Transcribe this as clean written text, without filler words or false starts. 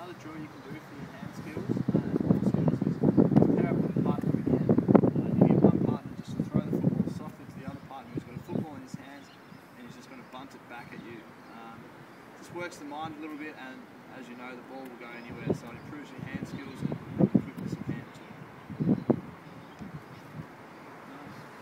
another drill you can do for your hand skills and ball skills is pair up with a partner again. You get one partner just to throw the football softly to the other partner who's got a football in his hands and he's just going to bunt it back at you. This works the mind a little bit, and as you know, the ball will go anywhere. So